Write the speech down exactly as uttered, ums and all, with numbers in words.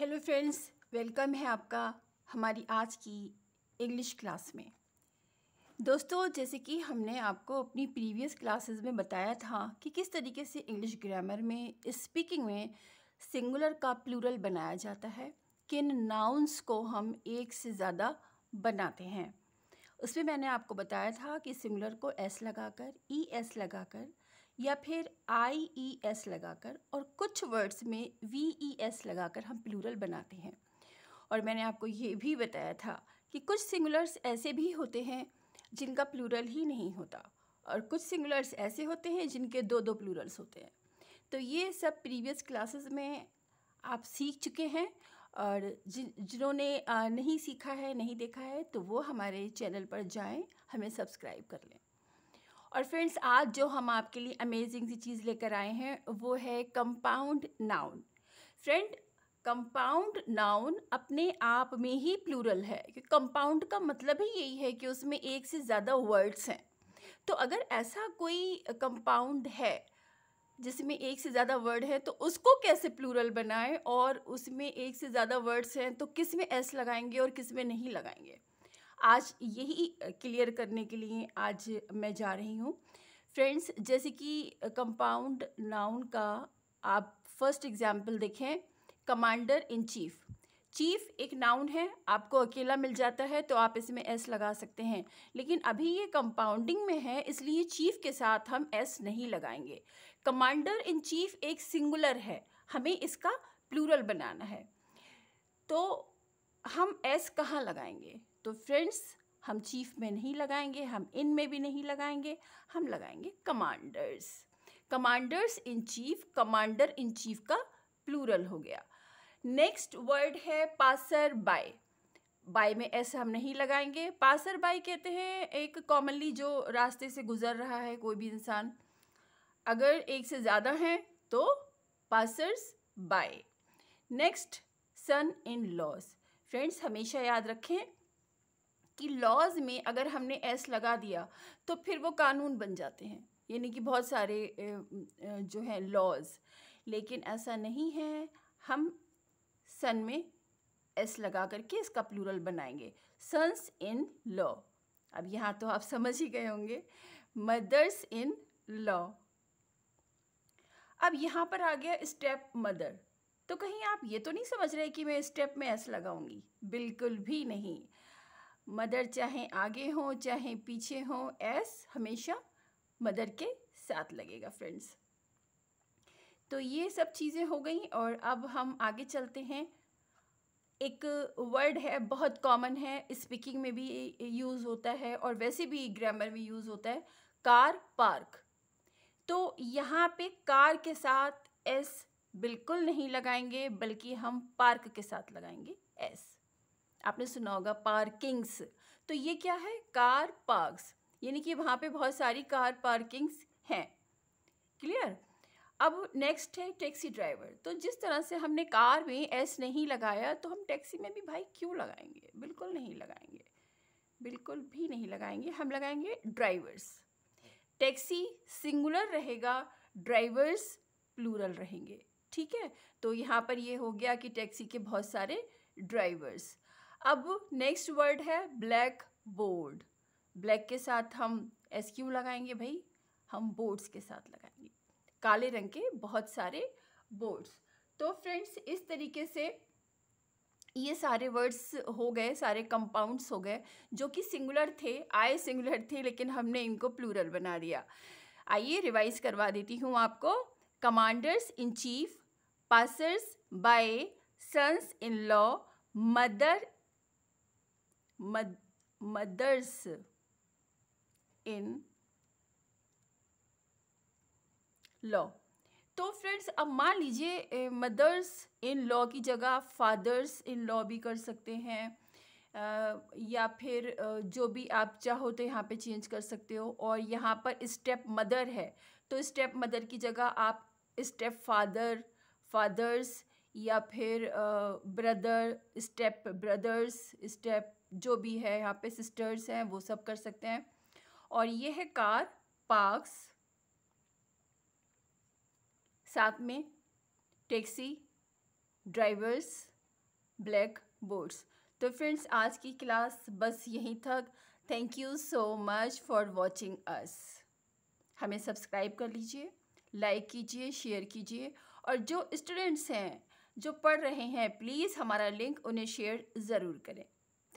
Hello friends, welcome है आपका हमारी आज की इंग्लिश क्लास में। दोस्तों, जैसे कि हमने आपको अपनी प्रीवियस क्लासेस में बताया था कि किस तरीके से इंग्लिश ग्रामर में स्पीकिंग में सिंगुलर का प्लूरल बनाया जाता है, किन नाउन्स को हम एक से ज़्यादा बनाते हैं। उसमें मैंने आपको बताया था कि सिंगुलर को एस लगाकर, ई एस लगाकर या फिर आई ई एस लगाकर और कुछ वर्ड्स में वी ई एस लगाकर हम प्लूरल बनाते हैं। और मैंने आपको ये भी बताया था कि कुछ सिंगुलर्स ऐसे भी होते हैं जिनका प्लूरल ही नहीं होता और कुछ सिंगुलर्स ऐसे होते हैं जिनके दो दो प्लूरल्स होते हैं। तो ये सब प्रीवियस क्लासेस में आप सीख चुके हैं, और जिन जिन्होंने नहीं सीखा है, नहीं देखा है, तो वो हमारे चैनल पर जाएं, हमें सब्सक्राइब कर लें। और फ्रेंड्स, आज जो हम आपके लिए अमेजिंग सी चीज़ लेकर आए हैं वो है compound noun. Friend, compound noun अपने आप में ही प्लूरल है, क्योंकि कंपाउंड का मतलब ही यही है कि उसमें एक से ज़्यादा वर्ड्स हैं। तो अगर ऐसा कोई कंपाउंड है जिसमें एक से ज़्यादा वर्ड है, तो उसको कैसे प्लूरल बनाएं, और उसमें एक से ज़्यादा वर्ड्स हैं तो किस में एस लगाएंगे और किस में नहीं लगाएंगे, आज यही क्लियर करने के लिए आज मैं जा रही हूँ। फ्रेंड्स, जैसे कि कंपाउंड नाउन का आप फर्स्ट एग्जाम्पल देखें, कमांडर इन चीफ। चीफ एक नाउन है, आपको अकेला मिल जाता है तो आप इसमें एस लगा सकते हैं, लेकिन अभी ये कंपाउंडिंग में है इसलिए चीफ के साथ हम एस नहीं लगाएंगे। कमांडर इन चीफ एक सिंगुलर है, हमें इसका प्लूरल बनाना है, तो हम एस कहाँ लगाएंगे? तो फ्रेंड्स, हम चीफ में नहीं लगाएंगे, हम इन में भी नहीं लगाएंगे, हम लगाएंगे commanders. Commanders in chief, commander in chief का प्लूरल हो गया। नेक्स्ट वर्ड है पासर बाय। बाय में एस हम नहीं लगाएंगे। पासर बाय कहते हैं एक कॉमनली जो रास्ते से गुजर रहा है कोई भी इंसान। अगर एक से ज़्यादा हैं तो passers by. Next, son in laws. Friends, हमेशा याद रखें कि लॉज में अगर हमने एस लगा दिया तो फिर वो कानून बन जाते हैं, यानी कि बहुत सारे जो हैं लॉज, लेकिन ऐसा नहीं है। हम सन में एस लगा करके इसका प्लूरल बनाएंगे, सन्स इन लॉ। अब यहाँ तो आप समझ ही गए होंगे, मदर्स इन लॉ। अब यहाँ पर आ गया स्टेप मदर। तो कहीं आप ये तो नहीं समझ रहे कि मैं स्टेप में एस लगाऊंगी, बिल्कुल भी नहीं। मदर चाहे आगे हो चाहे पीछे हो, एस हमेशा मदर के साथ लगेगा। फ्रेंड्स, तो ये सब चीज़ें हो गई, और अब हम आगे चलते हैं। एक वर्ड है, बहुत कॉमन है, स्पीकिंग में भी यूज़ होता है और वैसे भी ग्रामर में यूज़ होता है, कार पार्क। तो यहाँ पे कार के साथ एस बिल्कुल नहीं लगाएंगे, बल्कि हम पार्क के साथ लगाएंगे एस। आपने सुना होगा पार्किंग्स, तो ये क्या है? कार पार्क्स, यानी कि वहाँ पे बहुत सारी कार पार्किंग्स हैं। क्लियर? अब नेक्स्ट है टैक्सी ड्राइवर। तो जिस तरह से हमने कार में एस नहीं लगाया, तो हम टैक्सी में भी भाई क्यों लगाएंगे? बिल्कुल नहीं लगाएंगे, बिल्कुल भी नहीं लगाएंगे। हम लगाएंगे ड्राइवर्स। टैक्सी सिंगुलर रहेगा, ड्राइवर्स प्लूरल रहेंगे। ठीक है, तो यहाँ पर ये हो गया कि टैक्सी के बहुत सारे ड्राइवर्स। अब नेक्स्ट वर्ड है ब्लैक बोर्ड। ब्लैक के साथ हम एस क्यों लगाएंगे भाई? हम बोर्ड्स के साथ लगाएंगे, काले रंग के बहुत सारे बोर्ड्स। तो फ्रेंड्स, इस तरीके से ये सारे वर्ड्स हो गए, सारे कंपाउंड्स हो गए जो कि सिंगुलर थे, आए सिंगुलर थे लेकिन हमने इनको प्लूरल बना दिया। आइए रिवाइज करवा देती हूँ आपको। Commanders in chief, passers by, sons in law, mother mud, mothers in law. तो फ्रेंड्स, अब मान लीजिए मदर्स इन लॉ की जगह फादर्स इन लॉ भी कर सकते हैं, आ, या फिर जो भी आप चाहो तो यहाँ पे चेंज कर सकते हो। और यहाँ पर स्टेप मदर है, तो स्टेप मदर की जगह आप स्टेप फादर, फादर्स, या फिर ब्रदर, स्टेप ब्रदर्स, स्टेप जो भी है, यहाँ पे सिस्टर्स हैं, वो सब कर सकते हैं। और ये है कार पार्क्स, साथ में टैक्सी ड्राइवर्स, ब्लैक बोर्ड्स। तो फ्रेंड्स आज की क्लास बस यहीं तक। Thank you so much for watching us. हमें सब्सक्राइब कर लीजिए, लाइक कीजिए, शेयर कीजिए और जो स्टूडेंट्स हैं जो पढ़ रहे हैं प्लीज़ हमारा लिंक उन्हें शेयर ज़रूर करें।